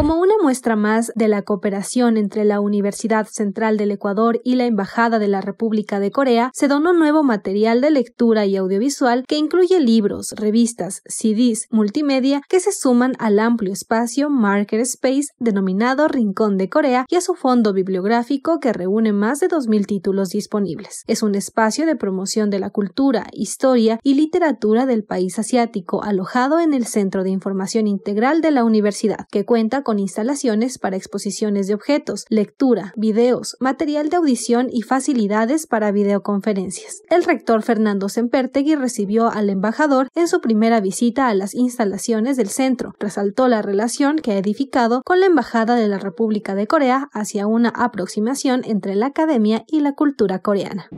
Como una muestra más de la cooperación entre la Universidad Central del Ecuador y la Embajada de la República de Corea, se donó nuevo material de lectura y audiovisual que incluye libros, revistas, CDs, multimedia que se suman al amplio espacio Marker Space denominado Rincón de Corea y a su fondo bibliográfico que reúne más de 2000 títulos disponibles. Es un espacio de promoción de la cultura, historia y literatura del país asiático alojado en el Centro de Información Integral de la Universidad, que cuenta con instalaciones para exposiciones de objetos, lectura, videos, material de audición y facilidades para videoconferencias. El rector Fernando Sempertegui recibió al embajador en su primera visita a las instalaciones del centro. Resaltó la relación que ha edificado con la Embajada de la República de Corea hacia una aproximación entre la academia y la cultura coreana.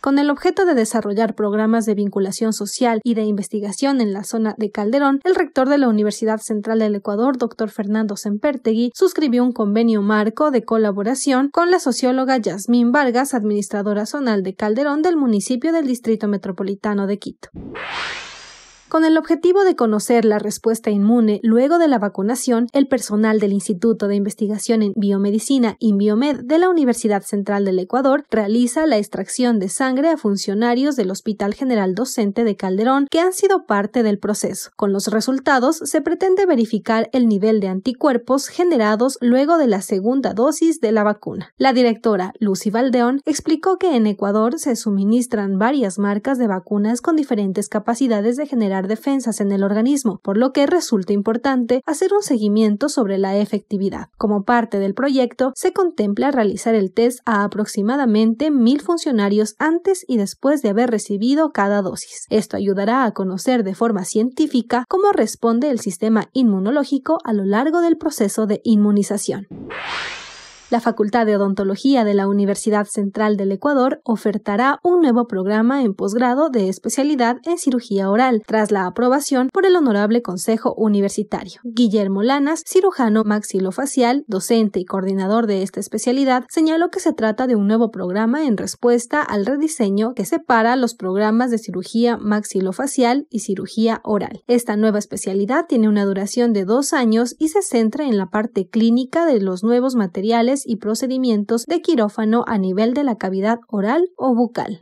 Con el objeto de desarrollar programas de vinculación social y de investigación en la zona de Calderón, el rector de la Universidad Central del Ecuador, Dr. Fernando Sempertegui, suscribió un convenio marco de colaboración con la socióloga Yasmín Vargas, administradora zonal de Calderón del municipio del Distrito Metropolitano de Quito. Con el objetivo de conocer la respuesta inmune luego de la vacunación, el personal del Instituto de Investigación en Biomedicina Inbiomed de la Universidad Central del Ecuador realiza la extracción de sangre a funcionarios del Hospital General Docente de Calderón que han sido parte del proceso. Con los resultados se pretende verificar el nivel de anticuerpos generados luego de la segunda dosis de la vacuna. La directora Lucy Valdeón explicó que en Ecuador se suministran varias marcas de vacunas con diferentes capacidades de generar defensas en el organismo, por lo que resulta importante hacer un seguimiento sobre la efectividad. Como parte del proyecto, se contempla realizar el test a aproximadamente 1000 funcionarios antes y después de haber recibido cada dosis. Esto ayudará a conocer de forma científica cómo responde el sistema inmunológico a lo largo del proceso de inmunización. La Facultad de Odontología de la Universidad Central del Ecuador ofertará un nuevo programa en posgrado de especialidad en cirugía oral, tras la aprobación por el Honorable Consejo Universitario. Guillermo Lanas, cirujano maxilofacial, docente y coordinador de esta especialidad, señaló que se trata de un nuevo programa en respuesta al rediseño que separa los programas de cirugía maxilofacial y cirugía oral. Esta nueva especialidad tiene una duración de 2 años y se centra en la parte clínica de los nuevos materiales y procedimientos de quirófano a nivel de la cavidad oral o bucal.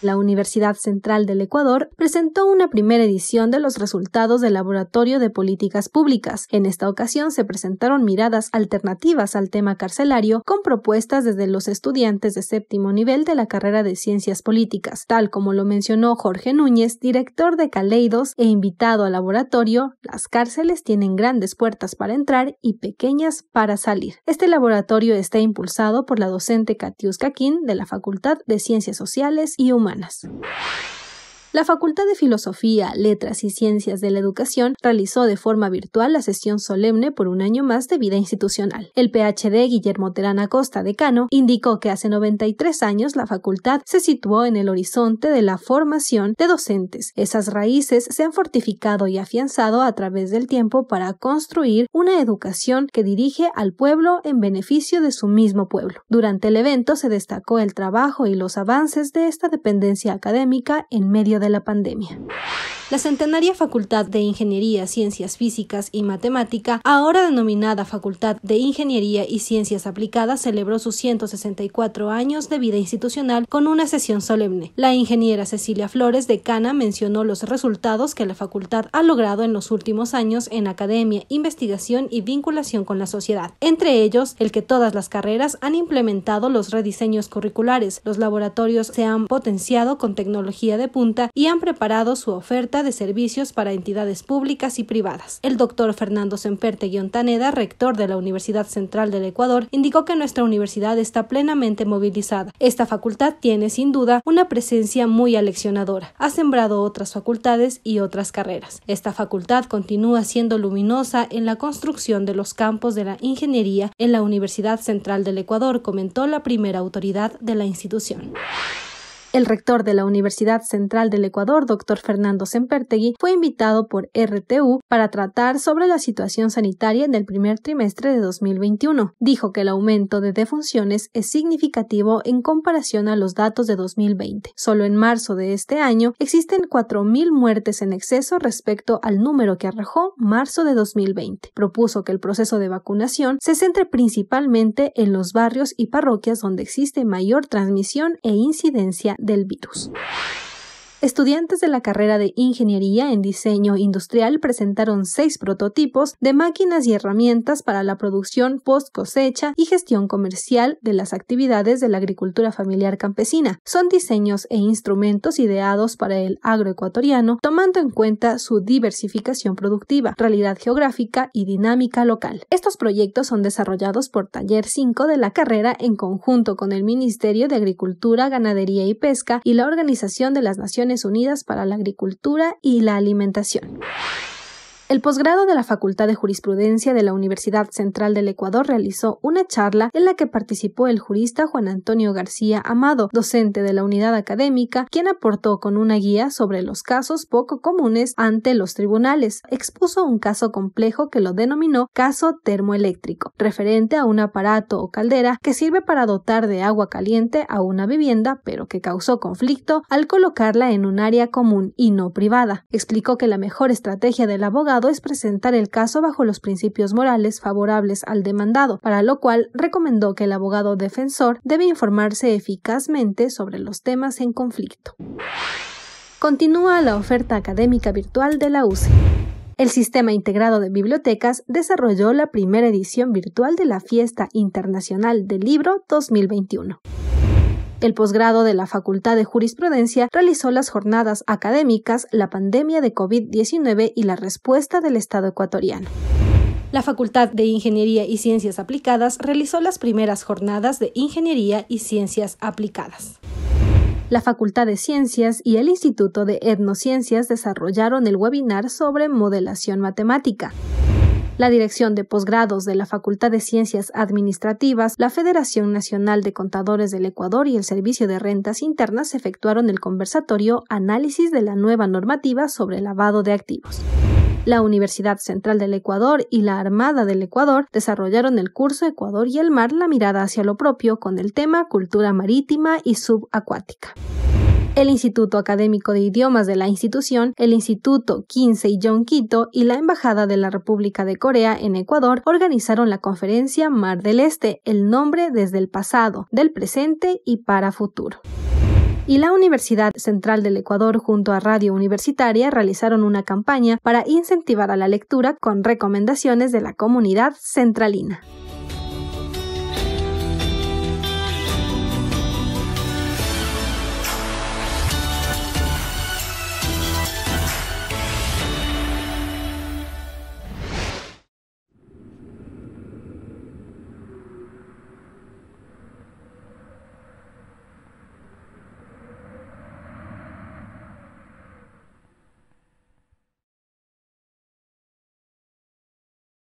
La Universidad Central del Ecuador presentó una primera edición de los resultados del Laboratorio de Políticas Públicas. En esta ocasión se presentaron miradas alternativas al tema carcelario con propuestas desde los estudiantes de 7º nivel de la Carrera de Ciencias Políticas. Tal como lo mencionó Jorge Núñez, director de Caleidos e invitado al laboratorio, las cárceles tienen grandes puertas para entrar y pequeñas para salir. Este laboratorio está impulsado por la docente Katiuska Quinn de la Facultad de Ciencias Sociales y Humanas. La Facultad de Filosofía, Letras y Ciencias de la Educación realizó de forma virtual la sesión solemne por un año más de vida institucional. El PhD Guillermo Terán Acosta, decano, indicó que hace 93 años la facultad se situó en el horizonte de la formación de docentes. Esas raíces se han fortificado y afianzado a través del tiempo para construir una educación que dirige al pueblo en beneficio de su mismo pueblo. Durante el evento se destacó el trabajo y los avances de esta dependencia académica en medio de la pandemia. La centenaria Facultad de Ingeniería, Ciencias Físicas y Matemática, ahora denominada Facultad de Ingeniería y Ciencias Aplicadas, celebró sus 164 años de vida institucional con una sesión solemne. La ingeniera Cecilia Flores, decana, mencionó los resultados que la facultad ha logrado en los últimos años en academia, investigación y vinculación con la sociedad. Entre ellos, el que todas las carreras han implementado los rediseños curriculares, los laboratorios se han potenciado con tecnología de punta y han preparado su oferta de servicios para entidades públicas y privadas. El doctor Fernando Sempertegui Ontaneda, rector de la Universidad Central del Ecuador, indicó que nuestra universidad está plenamente movilizada. Esta facultad tiene, sin duda, una presencia muy aleccionadora. Ha sembrado otras facultades y otras carreras. Esta facultad continúa siendo luminosa en la construcción de los campos de la ingeniería en la Universidad Central del Ecuador, comentó la primera autoridad de la institución. El rector de la Universidad Central del Ecuador, Dr. Fernando Sempertegui, fue invitado por RTU para tratar sobre la situación sanitaria en el primer trimestre de 2021. Dijo que el aumento de defunciones es significativo en comparación a los datos de 2020. Solo en marzo de este año existen 4.000 muertes en exceso respecto al número que arrojó marzo de 2020. Propuso que el proceso de vacunación se centre principalmente en los barrios y parroquias donde existe mayor transmisión e incidencia del virus. Estudiantes de la carrera de Ingeniería en Diseño Industrial presentaron 6 prototipos de máquinas y herramientas para la producción post cosecha y gestión comercial de las actividades de la agricultura familiar campesina. Son diseños e instrumentos ideados para el agroecuatoriano, tomando en cuenta su diversificación productiva, realidad geográfica y dinámica local. Estos proyectos son desarrollados por Taller 5 de la carrera en conjunto con el Ministerio de Agricultura, Ganadería y Pesca y la Organización de las Naciones Unidas para la Agricultura y la Alimentación. El posgrado de la Facultad de Jurisprudencia de la Universidad Central del Ecuador realizó una charla en la que participó el jurista Juan Antonio García Amado, docente de la unidad académica, quien aportó con una guía sobre los casos poco comunes ante los tribunales. Expuso un caso complejo que lo denominó caso termoeléctrico, referente a un aparato o caldera que sirve para dotar de agua caliente a una vivienda, pero que causó conflicto al colocarla en un área común y no privada. Explicó que la mejor estrategia del abogado es presentar el caso bajo los principios morales favorables al demandado, para lo cual recomendó que el abogado defensor debe informarse eficazmente sobre los temas en conflicto. Continúa la oferta académica virtual de la UCE. El Sistema Integrado de Bibliotecas desarrolló la primera edición virtual de la Fiesta Internacional del Libro 2021. El posgrado de la Facultad de Jurisprudencia realizó las jornadas académicas La pandemia de COVID-19 y la respuesta del Estado ecuatoriano. La Facultad de Ingeniería y Ciencias Aplicadas realizó las primeras jornadas de Ingeniería y Ciencias Aplicadas. La Facultad de Ciencias y el Instituto de Etnociencias desarrollaron el webinar sobre modelación matemática. La Dirección de Posgrados de la Facultad de Ciencias Administrativas, la Federación Nacional de Contadores del Ecuador y el Servicio de Rentas Internas efectuaron el conversatorio Análisis de la nueva normativa sobre lavado de activos. La Universidad Central del Ecuador y la Armada del Ecuador desarrollaron el curso Ecuador y el mar, la mirada hacia lo propio, con el tema Cultura Marítima y Subacuática. El Instituto Académico de Idiomas de la institución, el Instituto King Sejong Quito y la Embajada de la República de Corea en Ecuador organizaron la conferencia Mar del Este, el nombre desde el pasado, del presente y para futuro. Y la Universidad Central del Ecuador junto a Radio Universitaria realizaron una campaña para incentivar a la lectura con recomendaciones de la comunidad centralina.